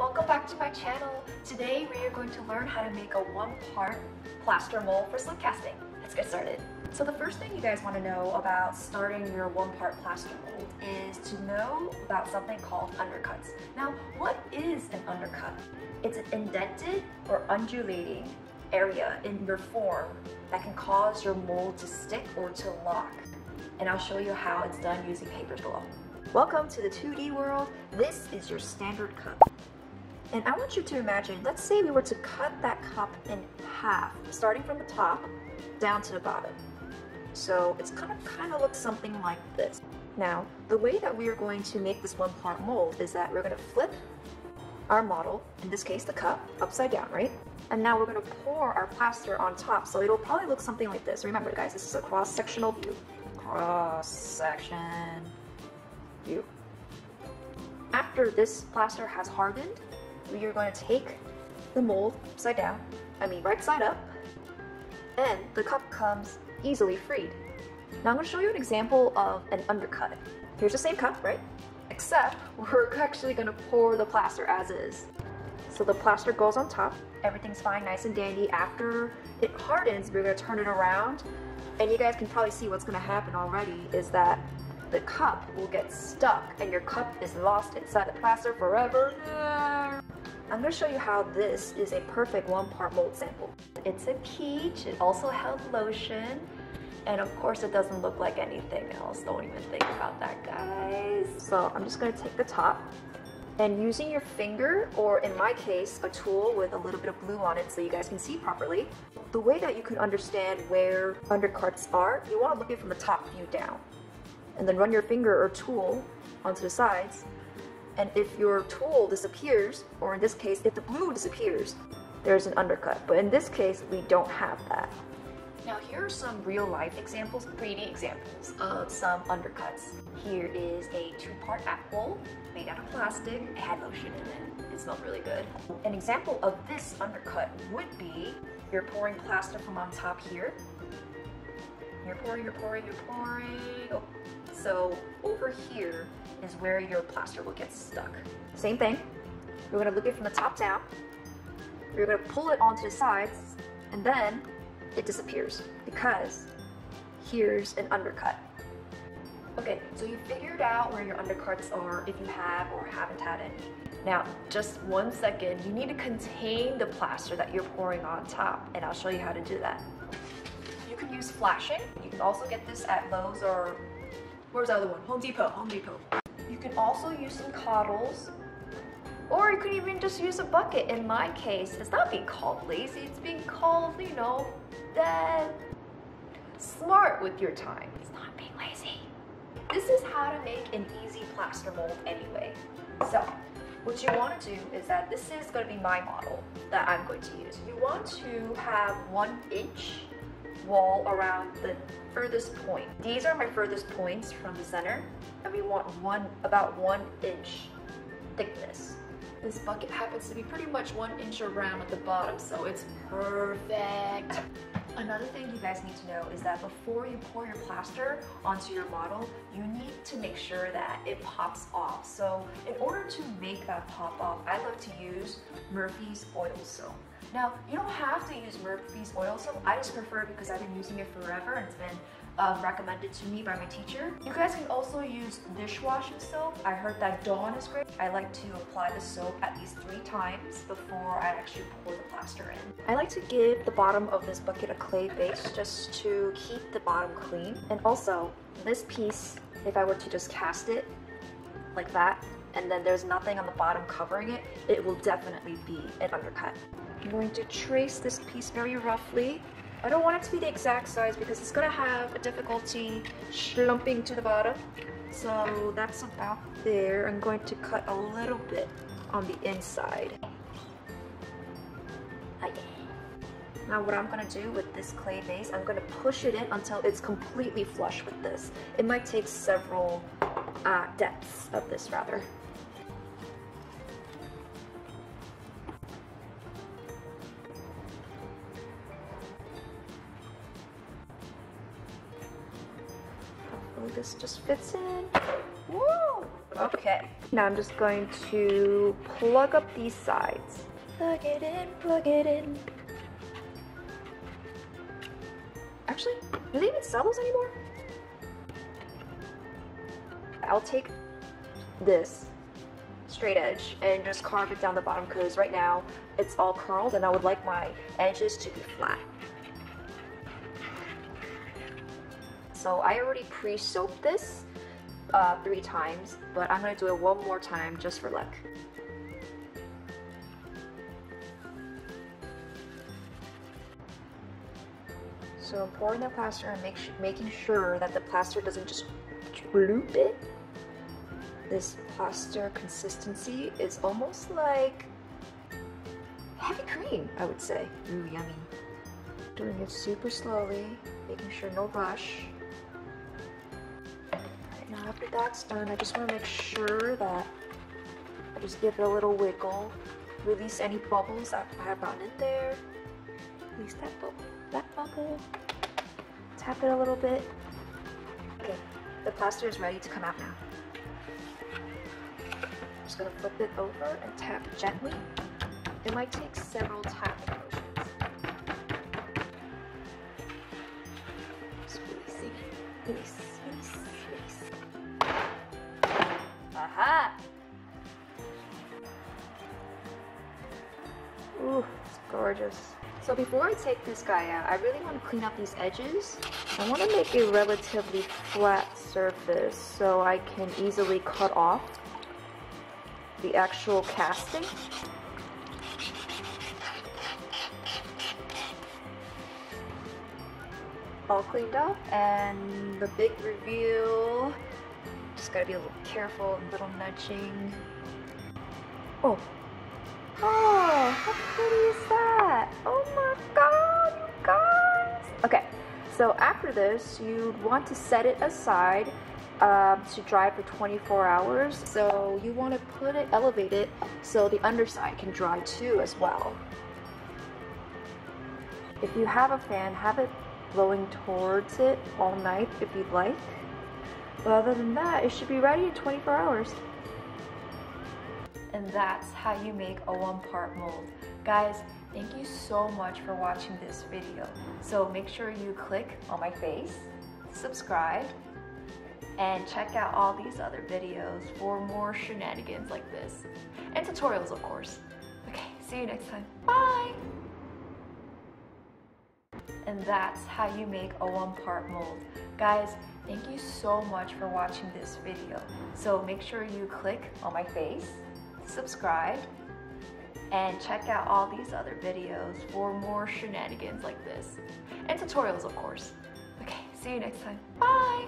Welcome back to my channel. Today we are going to learn how to make a one-part plaster mold for slip casting. Let's get started. So the first thing you guys want to know about starting your one-part plaster mold is to know about something called undercuts. Now, what is an undercut? It's an indented or undulating area in your form that can cause your mold to stick or to lock. And I'll show you how it's done using papers below. Welcome to the 2D world. This is your standard cup. And I want you to imagine, let's say we were to cut that cup in half, starting from the top down to the bottom. So it's kind of looks something like this. Now, the way that we are going to make this one-part mold is that we're going to flip our model, in this case the cup, upside down, right? And now we're going to pour our plaster on top, so it'll probably look something like this. Remember guys, this is a cross-sectional view. Cross-section view. After this plaster has hardened, we are going to take the mold upside down, right side up, and the cup comes easily freed. Now I'm going to show you an example of an undercut. Here's the same cup, right? Except we're actually going to pour the plaster as is. So the plaster goes on top, everything's fine, nice and dandy. After it hardens, we're going to turn it around, and you guys can probably see what's going to happen already is that the cup will get stuck and your cup is lost inside the plaster forever. I'm going to show you how this is a perfect one-part mold sample. It's a peach, it also held lotion, and of course it doesn't look like anything else. Don't even think about that, guys. So I'm just going to take the top, and using your finger, or in my case, a tool with a little bit of glue on it so you guys can see properly. The way that you can understand where undercuts are, you want to look at it from the top view down, and then run your finger or tool onto the sides. And if your tool disappears, or in this case, if the glue disappears, there's an undercut. But in this case, we don't have that. Now here are some real life examples, 3D examples of some undercuts. Here is a two-part apple made out of plastic. It had lotion in it. It smelled really good. An example of this undercut would be, you're pouring plaster from on top here. You're pouring. Oh. So over here is where your plaster will get stuck. Same thing. We're going to look at it from the top down. We're going to pull it onto the sides, and then it disappears because here's an undercut. Okay, so you figured out where your undercuts are if you have or haven't had any. Now, just one second, you need to contain the plaster that you're pouring on top, and I'll show you how to do that. You can use flashing. You can also get this at Lowe's or where's the other one? Home Depot. You can also use some coddles, or you could even just use a bucket. In my case, it's not being called lazy, it's being called, dead. Smart with your time. It's not being lazy. This is how to make an easy plaster mold anyway. So, what you want to do is that this is going to be my model that I'm going to use. You want to have 1 inch wall around the furthest point. These are my furthest points from the center, and we want about one inch thickness. This bucket happens to be pretty much 1 inch around at the bottom, so it's perfect. Another thing you guys need to know is that before you pour your plaster onto your model, you need to make sure that it pops off. So in order to make that pop off, I love to use Murphy's Oil Soap. Now, you don't have to use Murphy's Oil Soap. I just prefer it because I've been using it forever and it's been recommended to me by my teacher. You guys can also use dishwashing soap. I heard that Dawn is great. I like to apply the soap at least 3 times before I actually pour the plaster in. I like to give the bottom of this bucket a clay base just to keep the bottom clean. And also, this piece, if I were to just cast it like that, and then there's nothing on the bottom covering it, it will definitely be an undercut. I'm going to trace this piece very roughly. I don't want it to be the exact size because it's gonna have a difficulty slumping to the bottom. So that's about there. I'm going to cut a little bit on the inside. Okay. Now what I'm gonna do with this clay base, I'm gonna push it in until it's completely flush with this. It might take several depths of this rather. This just fits in. Woo! Okay, now I'm just going to plug up these sides. Plug it in, plug it in. Actually, do they even sell those anymore? I'll take this straight edge and just carve it down the bottom because right now it's all curled and I would like my edges to be flat. So I already pre-soaped this 3 times, but I'm going to do it one more time just for luck. So I'm pouring the plaster and making sure that the plaster doesn't just bloop it. This plaster consistency is almost like heavy cream, I would say. Ooh, yummy. Doing it super slowly, making sure no rush. Now after that's done, I just want to make sure that I just give it a little wiggle, release any bubbles that I have gotten in there, release that bubble, tap it a little bit. Okay, the plaster is ready to come out now. I'm just going to flip it over and tap gently. It might take several tapping motions. Just releasing it, release. Aha! Ooh, it's gorgeous. So before I take this guy out, I really want to clean up these edges. I want to make a relatively flat surface so I can easily cut off the actual casting. All cleaned up, and the big reveal. Just gotta be a little careful, a little nudging. Oh. Oh, how pretty is that? Oh my god, you guys! Okay, so after this, you'd want to set it aside to dry for 24 hours. So you want to put it, elevate it, so the underside can dry too as well. If you have a fan, have it blowing towards it all night if you'd like. But other than that, it should be ready in 24 hours. And that's how you make a 1-part mold. Guys, thank you so much for watching this video. So make sure you click on my face, subscribe, and check out all these other videos for more shenanigans like this. And tutorials, of course. Okay, see you next time. Bye! And that's how you make a 1-part mold. Guys, thank you so much for watching this video. So make sure you click on my face, subscribe, and check out all these other videos for more shenanigans like this. And tutorials, of course. Okay, see you next time. Bye!